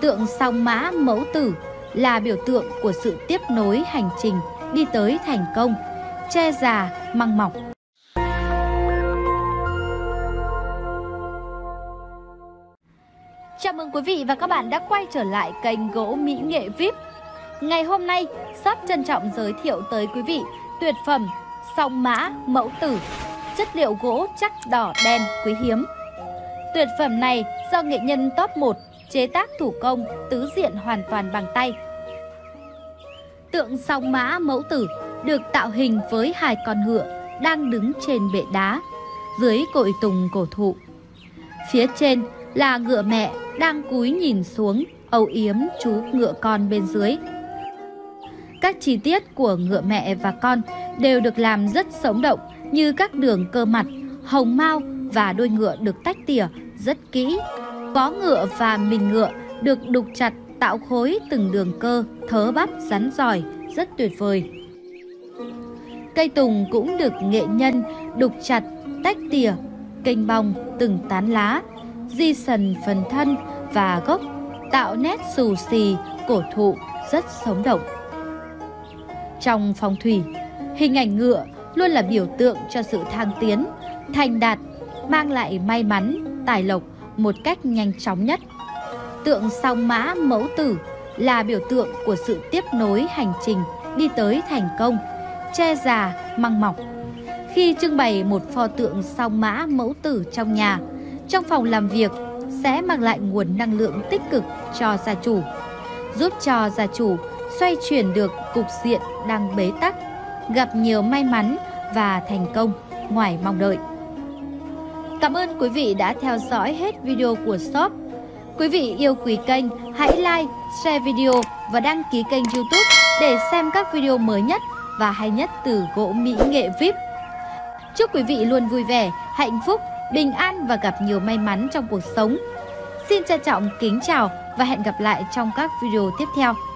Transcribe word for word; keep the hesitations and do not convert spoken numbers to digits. Tượng song mã mẫu tử là biểu tượng của sự tiếp nối hành trình đi tới thành công, che già măng mọc. Chào mừng quý vị và các bạn đã quay trở lại kênh Gỗ Mỹ Nghệ vi ai pi. Ngày hôm nay, Sắp trân trọng giới thiệu tới quý vị tuyệt phẩm song mã mẫu tử, chất liệu gỗ chắc đỏ đen quý hiếm. Tuyệt phẩm này do nghệ nhân top một chế tác thủ công tứ diện hoàn toàn bằng tay. Tượng song mã mẫu tử được tạo hình với hai con ngựa đang đứng trên bệ đá, dưới cội tùng cổ thụ. Phía trên là ngựa mẹ đang cúi nhìn xuống âu yếm chú ngựa con bên dưới. Các chi tiết của ngựa mẹ và con đều được làm rất sống động, như các đường cơ mặt, hồng mao và đuôi ngựa được tách tỉa rất kỹ. Có ngựa và mình ngựa được đục chặt tạo khối từng đường cơ, thớ bắp rắn giỏi, rất tuyệt vời. Cây tùng cũng được nghệ nhân đục chặt, tách tỉa, kênh bong từng tán lá, di sần phần thân và gốc, tạo nét xù xì, cổ thụ rất sống động. Trong phong thủy, hình ảnh ngựa luôn là biểu tượng cho sự thăng tiến, thành đạt, mang lại may mắn, tài lộc một cách nhanh chóng nhất. Tượng song mã mẫu tử là biểu tượng của sự tiếp nối hành trình đi tới thành công, che già măng mọc. Khi trưng bày một pho tượng song mã mẫu tử trong nhà, trong phòng làm việc sẽ mang lại nguồn năng lượng tích cực cho gia chủ, giúp cho gia chủ xoay chuyển được cục diện đang bế tắc, gặp nhiều may mắn và thành công ngoài mong đợi. Cảm ơn quý vị đã theo dõi hết video của shop. Quý vị yêu quý kênh, hãy like, share video và đăng ký kênh YouTube để xem các video mới nhất và hay nhất từ Gỗ Mỹ Nghệ vi ai pi. Chúc quý vị luôn vui vẻ, hạnh phúc, bình an và gặp nhiều may mắn trong cuộc sống. Xin trân trọng kính chào và hẹn gặp lại trong các video tiếp theo.